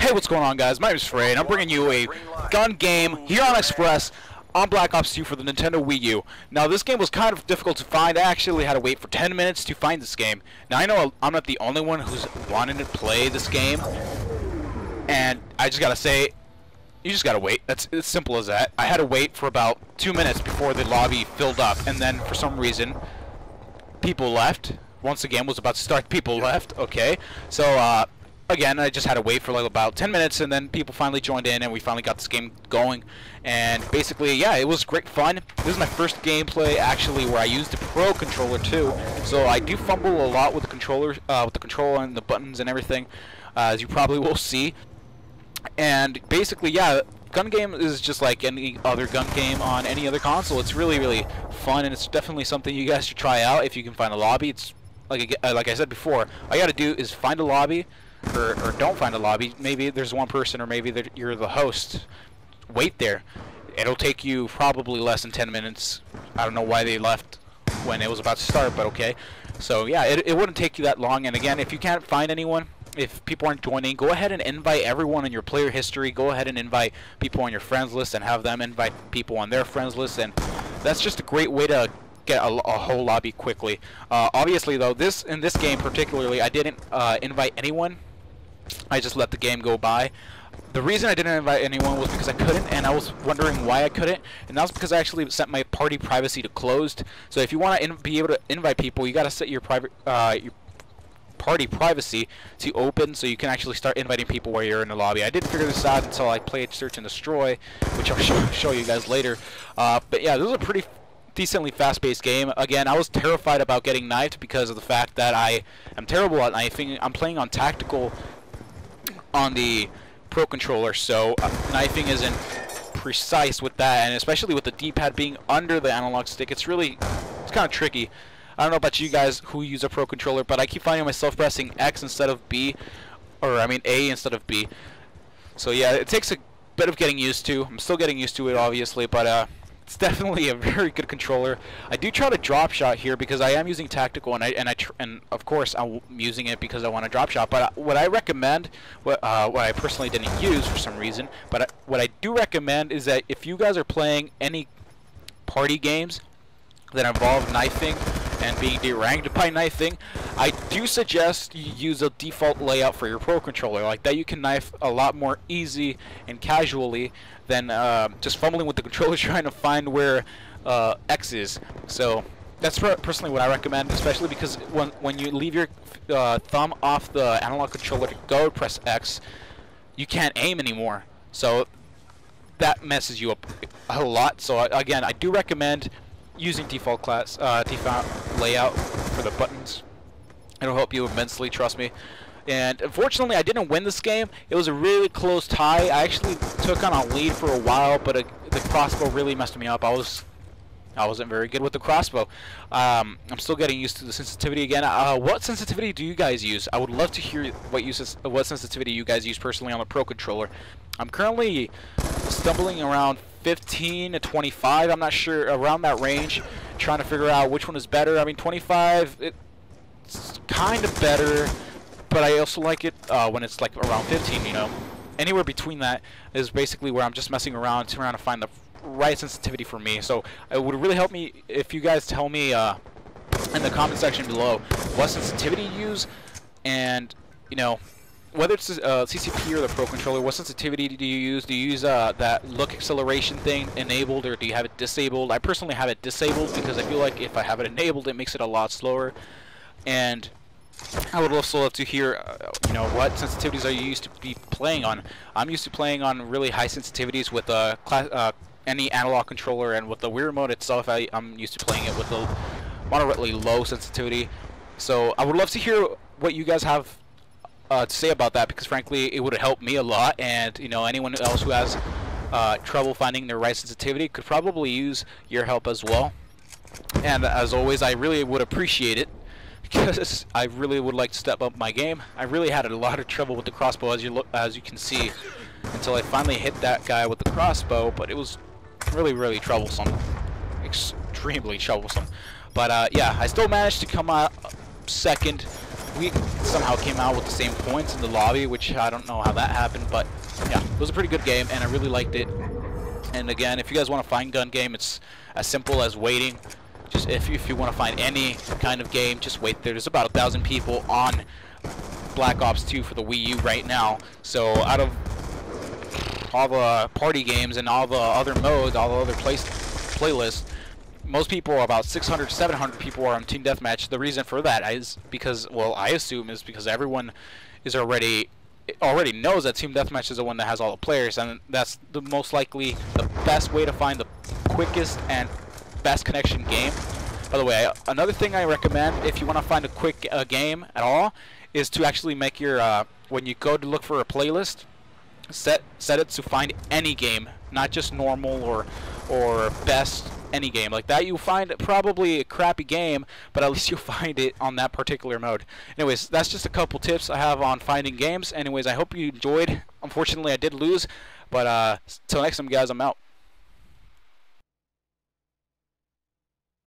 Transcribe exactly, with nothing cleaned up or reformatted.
Hey, what's going on, guys? My name is Frey, and I'm bringing you a gun game here on Express on Black Ops two for the Nintendo Wii U. Now, this game was kind of difficult to find. I actually had to wait for ten minutes to find this game. Now, I know I'm not the only one who's wanting to play this game, and I just gotta say, you just gotta wait. That's as simple as that. I had to wait for about two minutes before the lobby filled up, and then for some reason, people left. Once the game was about to start, people left. Okay, so uh, again, I just had to wait for like about ten minutes, and then people finally joined in, and we finally got this game going. And basically, yeah, it was great fun. This is my first gameplay actually where I used the Pro Controller too, so I do fumble a lot with the controller, uh, with the controller and the buttons and everything, uh, as you probably will see. And basically, yeah, Gun Game is just like any other gun game on any other console. It's really, really fun, and it's definitely something you guys should try out if you can find a lobby. It's like I, like I said before, all you gotta do is find a lobby, or, or don't find a lobby. Maybe there's one person, or maybe you're the host. Wait there. It'll take you probably less than ten minutes. I don't know why they left when it was about to start, but okay. So yeah, it, it wouldn't take you that long. And again, if you can't find anyone, if people aren't joining, go ahead and invite everyone in your player history. Go ahead and invite people on your friends list and have them invite people on their friends list. And that's just a great way to get a, a whole lobby quickly. Uh, obviously, though, this in this game particularly, I didn't uh, invite anyone. I just let the game go by. The reason I didn't invite anyone was because I couldn't, and I was wondering why I couldn't, and that was because I actually set my party privacy to closed. So if you want to be able to invite people, you got to set your private uh, your party privacy to open, so you can actually start inviting people while you're in the lobby. I didn't figure this out until I played Search and Destroy, which I'll show, show you guys later. Uh, but yeah, this is a pretty decently fast-paced game. Again, I was terrified about getting knifed because of the fact that I am terrible at knifing. I'm playing on tactical on the Pro Controller, so uh, knifing isn't precise with that, and especially with the D-pad being under the analog stick, it's really it's kind of tricky. I don't know about you guys who use a Pro Controller, but I keep finding myself pressing X instead of B, or I mean A instead of B. So yeah, it takes a bit of getting used to. I'm still getting used to it, obviously, but uh, it's definitely a very good controller. I do try to drop shot here because I am using tactical, and I and I tr and of course I'm using it because I want to drop shot. But uh, what I recommend, what uh, what I personally didn't use for some reason, but I, what I do recommend is that if you guys are playing any party games that involve knifing and being deranked by knifing, I do suggest you use a default layout for your Pro Controller. Like that, you can knife a lot more easy and casually than uh, just fumbling with the controller trying to find where uh, X is. So that's personally what I recommend, especially because when, when you leave your uh, thumb off the analog controller to go press X, you can't aim anymore. So that messes you up a whole lot. So again, I do recommend using default class, uh, default layout for the buttons. It'll help you immensely, trust me. And unfortunately, I didn't win this game. It was a really close tie. I actually took on a lead for a while, but a, the crossbow really messed me up. I was, I wasn't very good with the crossbow. Um, I'm still getting used to the sensitivity again. Uh, what sensitivity do you guys use? I would love to hear what uses, what sensitivity you guys use personally on the Pro Controller. I'm currently stumbling around fifteen to twenty-five, I'm not sure, around that range, trying to figure out which one is better. I mean, twenty-five, it's kind of better, but I also like it uh, when it's like around fifteen, you know. Anywhere between that is basically where I'm just messing around, trying to find the right sensitivity for me. So it would really help me if you guys tell me uh, in the comment section below what sensitivity you use, and, you know, whether it's uh, C C P or the Pro Controller, what sensitivity do you use? Do you use uh, that look acceleration thing enabled, or do you have it disabled? I personally have it disabled because I feel like if I have it enabled, it makes it a lot slower. And I would also love to hear, uh, you know, what sensitivities are you used to be playing on? I'm used to playing on really high sensitivities with uh, class, uh, any analog controller, and with the Wii Remote itself, I, I'm used to playing it with a moderately low sensitivity. So I would love to hear what you guys have Uh, to say about that, because frankly it would have helped me a lot, and you know, anyone else who has uh, trouble finding their right sensitivity could probably use your help as well. And as always, I really would appreciate it because I really would like to step up my game. I really had a lot of trouble with the crossbow, as you look, as you can see, until I finally hit that guy with the crossbow, but it was really, really troublesome, extremely troublesome. But uh, yeah, I still managed to come out second. We somehow came out with the same points in the lobby, which I don't know how that happened, but yeah, it was a pretty good game and I really liked it. And again, if you guys want to find Gun Game, it's as simple as waiting. Just if you, if you want to find any kind of game, just wait there. There's about a thousand people on Black Ops two for the Wii U right now. So out of all the party games and all the other modes, all the other place playlists, most people, about six hundred, seven hundred people, are on Team Deathmatch. The reason for that is because, well, I assume is because everyone is already already knows that Team Deathmatch is the one that has all the players, and that's the most likely the best way to find the quickest and best connection game. By the way, another thing I recommend if you want to find a quick uh, game at all is to actually make your uh, when you go to look for a playlist, set set it to find any game, not just normal or or best. Any game like that, you'll find probably a crappy game, but at least you'll find it on that particular mode. Anyways, that's just a couple tips I have on finding games. Anyways, I hope you enjoyed. Unfortunately, I did lose, but uh till next time, guys, I'm out.